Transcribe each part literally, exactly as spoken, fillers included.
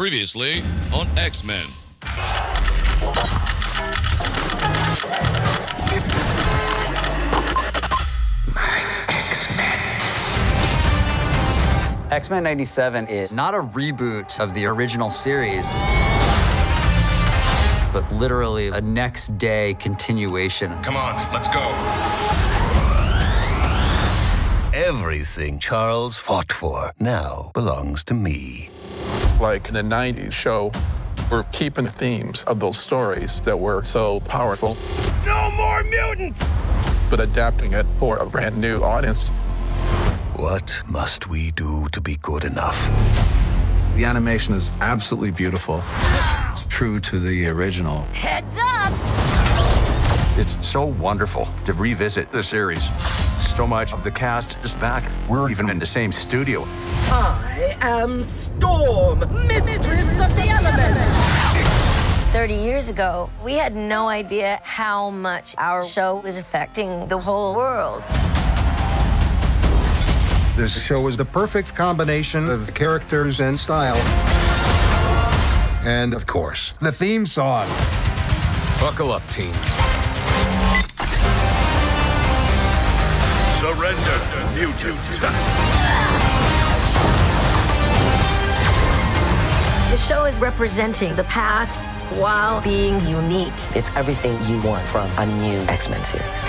Previously on X-Men. My X-Men. X-Men ninety-seven is not a reboot of the original series, but literally a next day continuation. Come on, let's go. Everything Charles fought for now belongs to me. Like in the nineties show, we're keeping the themes of those stories that were so powerful. No more mutants! But adapting it for a brand new audience. What must we do to be good enough? The animation is absolutely beautiful. It's true to the original. Heads up! It's so wonderful to revisit the series. So much of the cast is back. We're even in the same studio. I am Storm, Mistress of the Elements. thirty years ago, we had no idea how much our show was affecting the whole world. This show was the perfect combination of characters and style. And, of course, the theme song. Buckle up, team. Surrender, mutant. The show is representing the past while being unique. It's everything you want from a new X-Men series.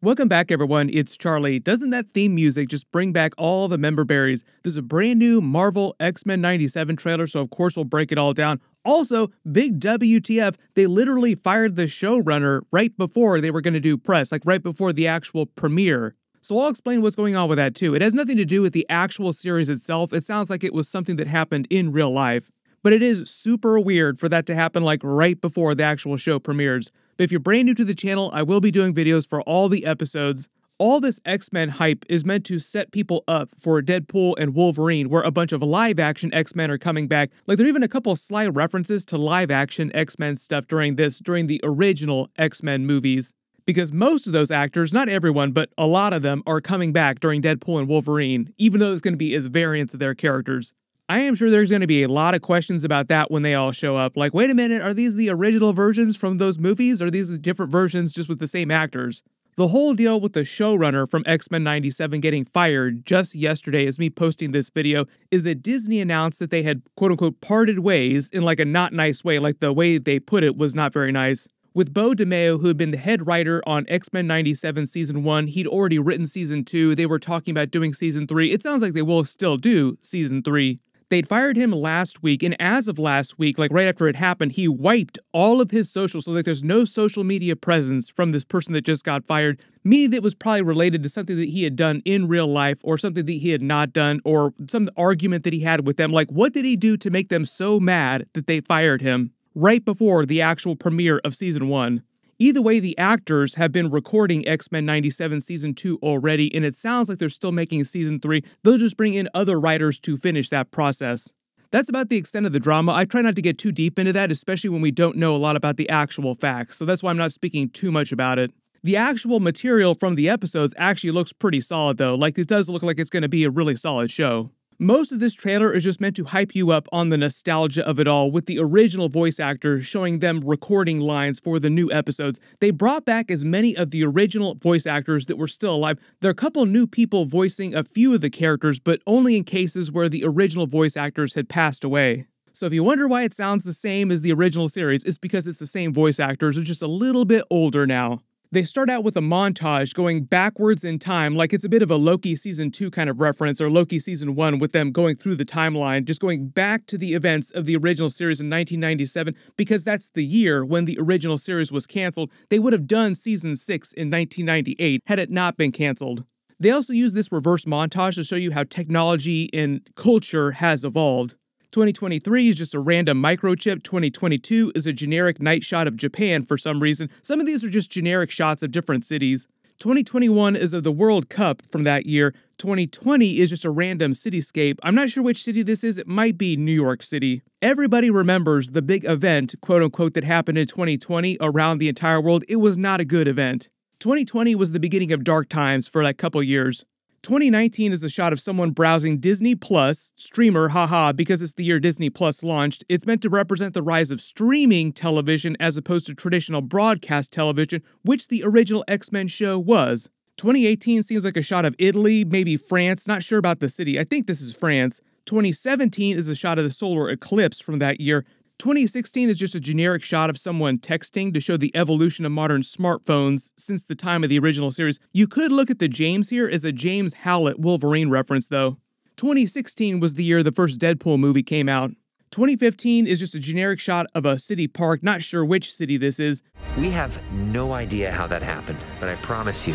Welcome back, everyone. It's Charlie. Doesn't that theme music just bring back all the member berries? There's a brand new Marvel X-Men ninety-seven trailer, so of course we'll break it all down. Also, big W T F, they literally fired the showrunner right before they were going to do press, like right before the actual premiere. So I'll explain what's going on with that too. It has nothing to do with the actual series itself. It sounds like it was something that happened in real life. But it is super weird for that to happen like right before the actual show premieres. But if you're brand new to the channel, I will be doing videos for all the episodes. All this X-Men hype is meant to set people up for Deadpool and Wolverine, where a bunch of live-action X-Men are coming back. Like, there are even a couple sly references to live-action X-Men stuff during this, during the original X-Men movies. Because most of those actors, not everyone, but a lot of them, are coming back during Deadpool and Wolverine, even though it's going to be as variants of their characters. I am sure there's going to be a lot of questions about that when they all show up. Like, wait a minute, are these the original versions from those movies? Are these the different versions just with the same actors? The whole deal with the showrunner from X-Men ninety-seven getting fired just yesterday as me posting this video is that Disney announced that they had quote-unquote parted ways in like a not nice way, like the way they put it was not very nice. With Bo DeMeo, who had been the head writer on X-Men ninety-seven Season one, he'd already written Season two, they were talking about doing Season three, it sounds like they will still do Season three. They'd fired him last week, and as of last week, like right after it happened, he wiped all of his socials, so like there's no social media presence from this person that just got fired, meaning that it was probably related to something that he had done in real life, or something that he had not done, or some argument that he had with them. Like, what did he do to make them so mad that they fired him right before the actual premiere of Season one? Either way, the actors have been recording X-Men ninety-seven Season two already, and it sounds like they're still making Season three. They'll just bring in other writers to finish that process. That's about the extent of the drama. I try not to get too deep into that, especially when we don't know a lot about the actual facts, so that's why I'm not speaking too much about it. The actual material from the episodes actually looks pretty solid, though. Like, it does look like it's going to be a really solid show. Most of this trailer is just meant to hype you up on the nostalgia of it all, with the original voice actors showing them recording lines for the new episodes. They brought back as many of the original voice actors that were still alive. There are a couple new people voicing a few of the characters, but only in cases where the original voice actors had passed away. So if you wonder why it sounds the same as the original series, it's because it's the same voice actors, they're just a little bit older now. They start out with a montage going backwards in time, like it's a bit of a Loki Season two kind of reference, or Loki Season one, with them going through the timeline, just going back to the events of the original series in nineteen ninety-seven, because that's the year when the original series was canceled. They would have done Season six in nineteen ninety-eight had it not been canceled. They also use this reverse montage to show you how technology and culture has evolved. twenty twenty-three is just a random microchip, twenty twenty-two is a generic night shot of Japan for some reason. Some of these are just generic shots of different cities. twenty twenty-one is of the World Cup from that year. twenty twenty is just a random cityscape. I'm not sure which city this is, it might be New York City. Everybody remembers the big event, quote unquote, that happened in twenty twenty around the entire world. It was not a good event. twenty twenty was the beginning of dark times for a couple years. twenty nineteen is a shot of someone browsing Disney Plus, streamer, haha, because it's the year Disney Plus launched. It's meant to represent the rise of streaming television as opposed to traditional broadcast television, which the original X-Men show was. twenty eighteen seems like a shot of Italy, maybe France, not sure about the city. I think this is France. twenty seventeen is a shot of the solar eclipse from that year. twenty sixteen is just a generic shot of someone texting to show the evolution of modern smartphones since the time of the original series. You could look at the James here as a James Howlett Wolverine reference, though. twenty sixteen was the year the first Deadpool movie came out. twenty fifteen is just a generic shot of a city park, not sure which city this is. We have no idea how that happened, but I promise you,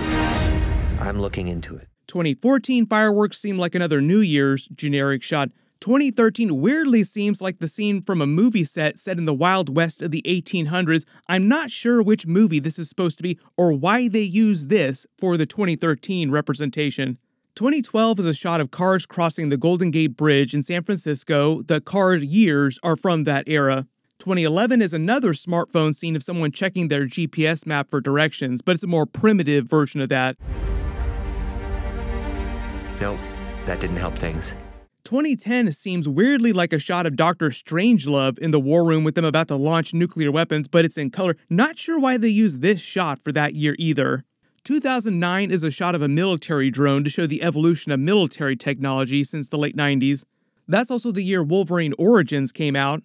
I'm looking into it. twenty fourteen fireworks seem like another New Year's generic shot. twenty thirteen weirdly seems like the scene from a movie set set in the Wild West of the eighteen hundreds. I'm not sure which movie this is supposed to be or why they use this for the twenty thirteen representation. twenty twelve is a shot of cars crossing the Golden Gate Bridge in San Francisco. The car years are from that era. twenty eleven is another smartphone scene of someone checking their G P S map for directions, but it's a more primitive version of that. Nope, that didn't help things. twenty ten seems weirdly like a shot of Doctor Strangelove in the war room with them about to launch nuclear weapons, but it's in color. Not sure why they use this shot for that year either. two thousand nine is a shot of a military drone to show the evolution of military technology since the late nineties. That's also the year Wolverine Origins came out.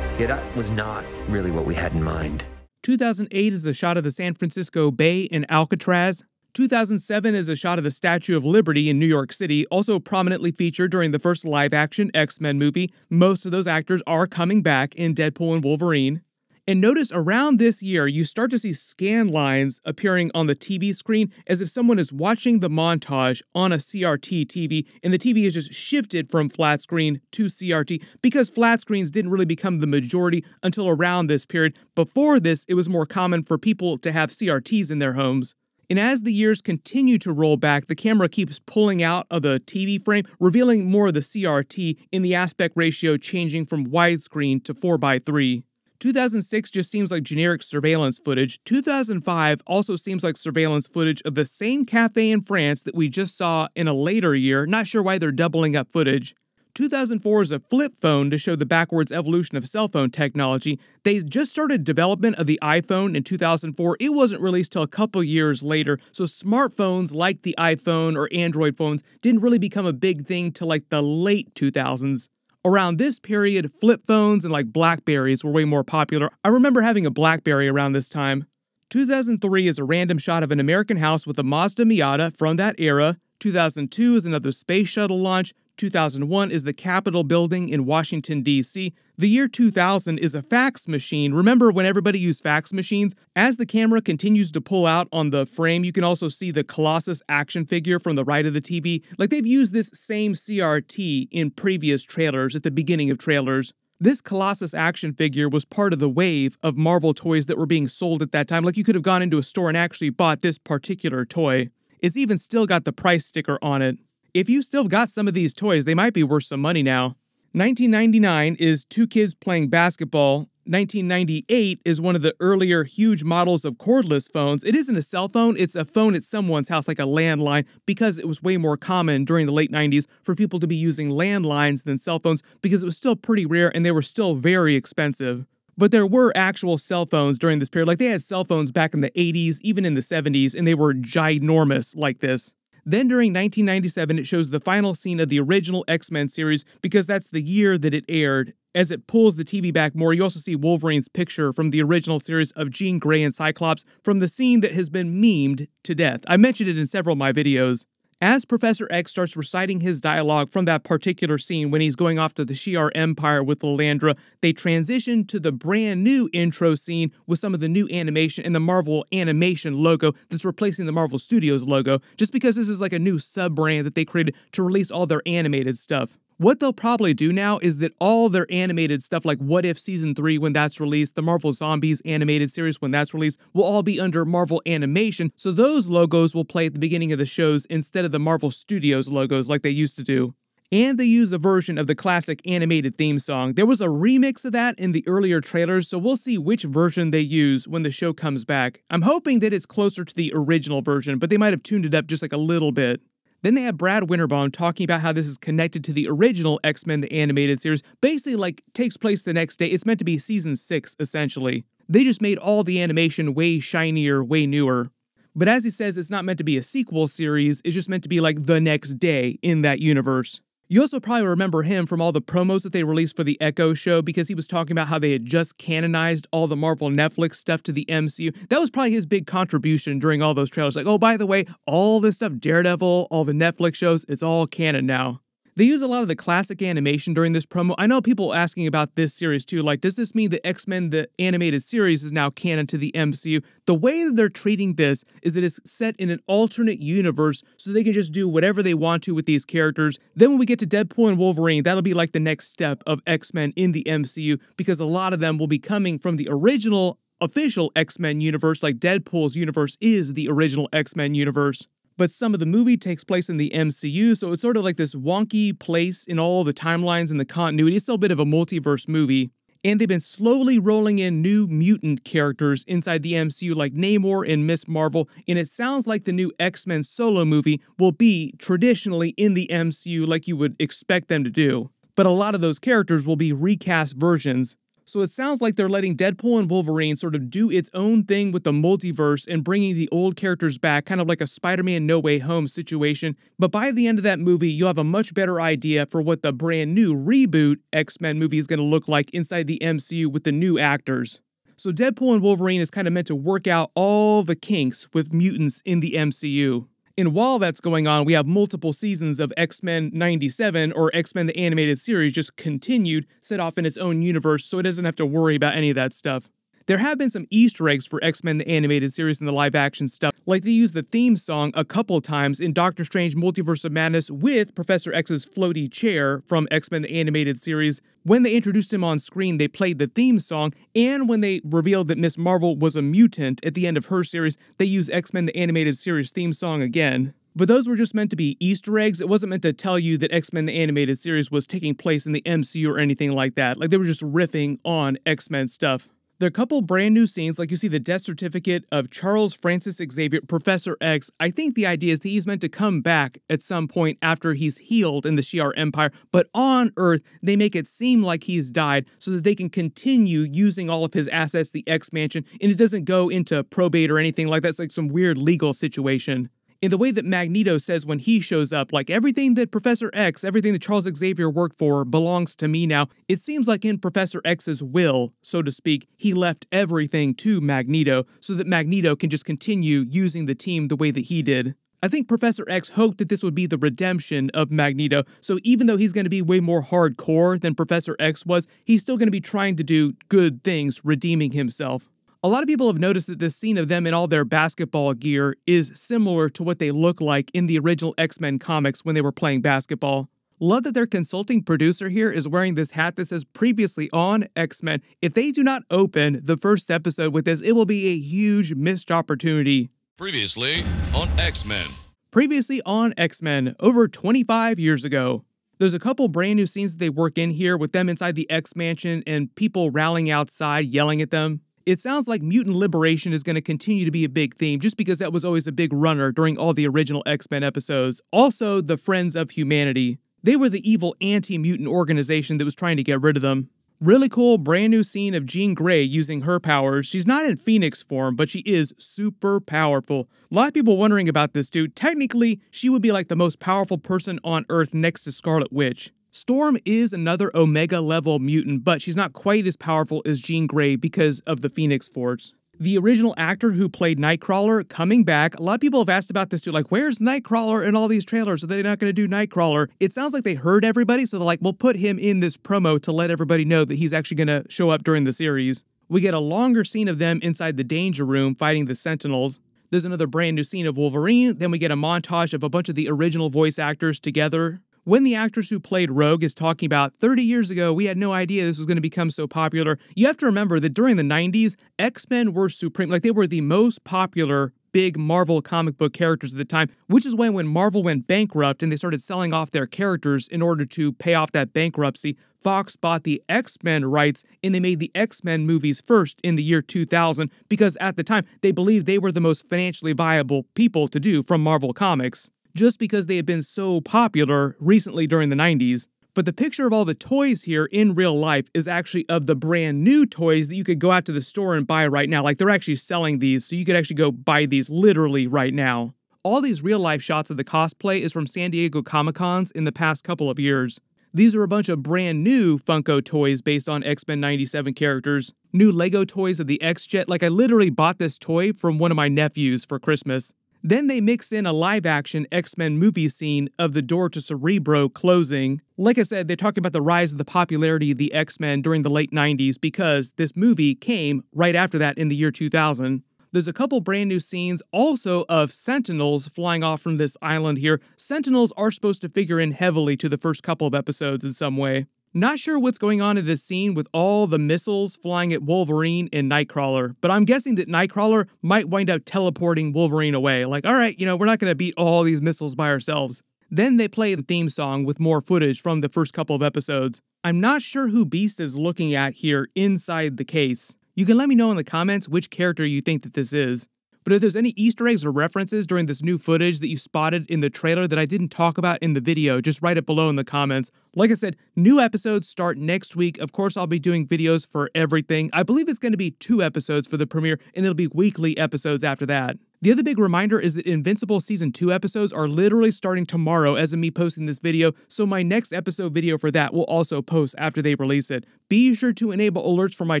Yeah, that was not really what we had in mind. two thousand eight is a shot of the San Francisco Bay in Alcatraz. two thousand seven is a shot of the Statue of Liberty in New York City, also prominently featured during the first live-action X-Men movie. Most of those actors are coming back in Deadpool and Wolverine. And notice around this year, you start to see scan lines appearing on the T V screen as if someone is watching the montage on a C R T T V, and the T V is just shifted from flat screen to C R T because flat screens didn't really become the majority until around this period. Before this, it was more common for people to have C R Ts in their homes. And as the years continue to roll back, the camera keeps pulling out of the T V frame, revealing more of the C R T in the aspect ratio changing from widescreen to four by three. two thousand six just seems like generic surveillance footage. two thousand five also seems like surveillance footage of the same cafe in France that we just saw in a later year. Not sure why they're doubling up footage. two thousand four is a flip phone to show the backwards evolution of cell phone technology. They just started development of the iPhone in two thousand four. It wasn't released till a couple years later, so smartphones like the iPhone or Android phones didn't really become a big thing till like the late two thousands. Around this period, flip phones and like Blackberries were way more popular. I remember having a Blackberry around this time. two thousand three is a random shot of an American house with a Mazda Miata from that era. two thousand two is another space shuttle launch. two thousand one is the Capitol building in Washington, D C The year two thousand is a fax machine. Remember when everybody used fax machines? As the camera continues to pull out on the frame, you can also see the Colossus action figure from the right of the T V. Like they've used this same C R T in previous trailers at the beginning of trailers. This Colossus action figure was part of the wave of Marvel toys that were being sold at that time. Like you could have gone into a store and actually bought this particular toy. It's even still got the price sticker on it. If you still got some of these toys, they might be worth some money now. nineteen ninety-nine is two kids playing basketball. nineteen ninety-eight is one of the earlier huge models of cordless phones. It isn't a cell phone, it's a phone at someone's house, like a landline, because it was way more common during the late nineties for people to be using landlines than cell phones because it was still pretty rare and they were still very expensive. But there were actual cell phones during this period. Like they had cell phones back in the eighties, even in the seventies, and they were ginormous like this. Then during nineteen ninety-seven, it shows the final scene of the original X-Men series because that's the year that it aired. As it pulls the T V back more, you also see Wolverine's picture from the original series of Jean Grey and Cyclops from the scene that has been memed to death. I mentioned it in several of my videos. As Professor X starts reciting his dialogue from that particular scene when he's going off to the Shi'ar Empire with Lilandra, they transition to the brand new intro scene with some of the new animation and the Marvel animation logo that's replacing the Marvel Studios logo, just because this is like a new sub-brand that they created to release all their animated stuff. What they'll probably do now is that all their animated stuff, like What If Season three when that's released, the Marvel Zombies animated series when that's released, will all be under Marvel Animation, so those logos will play at the beginning of the shows instead of the Marvel Studios logos like they used to do. And they use a version of the classic animated theme song. There was a remix of that in the earlier trailers, so we'll see which version they use when the show comes back. I'm hoping that it's closer to the original version, but they might have tuned it up just like a little bit. Then they have Brad Winterbaum talking about how this is connected to the original X-Men the Animated Series. Basically, like, takes place the next day. It's meant to be season six, essentially. They just made all the animation way shinier, way newer. But as he says, it's not meant to be a sequel series. It's just meant to be, like, the next day in that universe. You also probably remember him from all the promos that they released for the Echo show, because he was talking about how they had just canonized all the Marvel Netflix stuff to the M C U. That was probably his big contribution during all those trailers. Like, oh, by the way, all this stuff, Daredevil, all the Netflix shows, it's all canon now. They use a lot of the classic animation during this promo. I know people asking about this series too, like, does this mean that X-Men, the animated series, is now canon to the M C U? The way that they're treating this is that it's set in an alternate universe, so they can just do whatever they want to with these characters. Then when we get to Deadpool and Wolverine, that'll be like the next step of X-Men in the M C U, because a lot of them will be coming from the original official X-Men universe, like Deadpool's universe is the original X-Men universe. But some of the movie takes place in the M C U, so it's sort of like this wonky place in all the timelines and the continuity. It's still a bit of a multiverse movie. And they've been slowly rolling in new mutant characters inside the M C U, like Namor and Miz Marvel, and it sounds like the new X-Men solo movie will be traditionally in the M C U like you would expect them to do. But a lot of those characters will be recast versions. So it sounds like they're letting Deadpool and Wolverine sort of do its own thing with the multiverse and bringing the old characters back, kind of like a Spider-Man No Way Home situation. But by the end of that movie, you'll have a much better idea for what the brand new reboot X-Men movie is going to look like inside the M C U with the new actors. So Deadpool and Wolverine is kind of meant to work out all the kinks with mutants in the M C U. And while that's going on, we have multiple seasons of X-Men ninety-seven, or X-Men the Animated Series, just continued, set off in its own universe, so it doesn't have to worry about any of that stuff. There have been some Easter eggs for X-Men the Animated Series and the live-action stuff, like they used the theme song a couple times in Doctor Strange Multiverse of Madness with Professor X's floaty chair from X-Men the Animated Series. When they introduced him on screen, they played the theme song, and when they revealed that Miz Marvel was a mutant at the end of her series, they used X-Men the Animated Series theme song again. But those were just meant to be Easter eggs. It wasn't meant to tell you that X-Men the Animated Series was taking place in the M C U or anything like that. Like, they were just riffing on X-Men stuff. There are a couple brand new scenes, like you see the death certificate of Charles Francis Xavier, Professor X. I think the idea is that he's meant to come back at some point after he's healed in the Shi'ar Empire, but on Earth, they make it seem like he's died so that they can continue using all of his assets, the X Mansion, and it doesn't go into probate or anything like that. It's like some weird legal situation. In the way that Magneto says when he shows up, like, everything that Professor X, everything that Charles Xavier worked for belongs to me now. It seems like in Professor X's will, so to speak, he left everything to Magneto so that Magneto can just continue using the team the way that he did. I think Professor X hoped that this would be the redemption of Magneto, so even though he's going to be way more hardcore than Professor X was, he's still going to be trying to do good things, redeeming himself. A lot of people have noticed that this scene of them in all their basketball gear is similar to what they look like in the original X-Men comics when they were playing basketball. Love that their consulting producer here is wearing this hat that says previously on X-Men. If they do not open the first episode with this, it will be a huge missed opportunity. Previously on X-Men. Previously on X-Men, over twenty-five years ago. There's a couple brand new scenes that they work in here with them inside the X-Mansion and people rallying outside yelling at them. It sounds like mutant liberation is going to continue to be a big theme, just because that was always a big runner during all the original X-Men episodes. Also, the Friends of Humanity. They were the evil anti-mutant organization that was trying to get rid of them. Really cool brand new scene of Jean Grey using her powers. She's not in Phoenix form, but she is super powerful. A lot of people wondering about this too. Technically, she would be like the most powerful person on Earth next to Scarlet Witch. Storm is another Omega-level mutant, but she's not quite as powerful as Jean Grey because of the Phoenix Force. The original actor who played Nightcrawler coming back. A lot of people have asked about this too, like, where's Nightcrawler in all these trailers? Are they not going to do Nightcrawler? It sounds like they heard everybody, so they're like, we'll put him in this promo to let everybody know that he's actually going to show up during the series. We get a longer scene of them inside the Danger Room fighting the Sentinels. There's another brand new scene of Wolverine. Then we get a montage of a bunch of the original voice actors together. When the actress who played Rogue is talking about thirty years ago, we had no idea this was going to become so popular. You have to remember that during the nineties, X-Men were supreme. Like, they were the most popular big Marvel comic book characters at the time, which is when when Marvel went bankrupt and they started selling off their characters in order to pay off that bankruptcy. Fox bought the X-Men rights, and they made the X-Men movies first in the year two thousand, because at the time, they believed they were the most financially viable people to do from Marvel Comics, just because they had been so popular recently during the nineties. But the picture of all the toys here in real life is actually of the brand new toys that you could go out to the store and buy right now. Like, they're actually selling these, so you could actually go buy these literally right now. All these real-life shots of the cosplay is from San Diego Comic-Cons in the past couple of years. These are a bunch of brand new Funko toys based on X-Men ninety-seven characters. New Lego toys of the X-Jet. Like, I literally bought this toy from one of my nephews for Christmas. Then they mix in a live-action X-Men movie scene of the door to Cerebro closing. Like I said, they talk about the rise of the popularity of the X-Men during the late nineties because this movie came right after that in the year two thousand. There's a couple brand new scenes also of Sentinels flying off from this island here. Sentinels are supposed to figure in heavily to the first couple of episodes in some way. Not sure what's going on in this scene with all the missiles flying at Wolverine and Nightcrawler, but I'm guessing that Nightcrawler might wind up teleporting Wolverine away. Like, all right, you know, we're not going to beat all these missiles by ourselves. Then they play the theme song with more footage from the first couple of episodes. I'm not sure who Beast is looking at here inside the case. You can let me know in the comments which character you think that this is. But if there's any Easter eggs or references during this new footage that you spotted in the trailer that I didn't talk about in the video, just write it below in the comments. Like I said, new episodes start next week. Of course, I'll be doing videos for everything. I believe it's going to be two episodes for the premiere, and it'll be weekly episodes after that. The other big reminder is that Invincible Season two episodes are literally starting tomorrow as of me posting this video, so my next episode video for that will also post after they release it. Be sure to enable alerts for my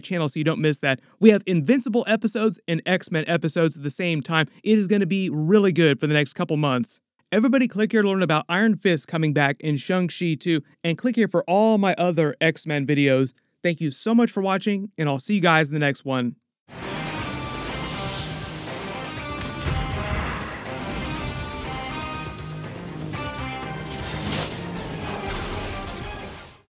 channel so you don't miss that. We have Invincible episodes and X-Men episodes at the same time. It is going to be really good for the next couple months. Everybody click here to learn about Iron Fist coming back in Shang-Chi two, and click here for all my other X-Men videos. Thank you so much for watching, and I'll see you guys in the next one.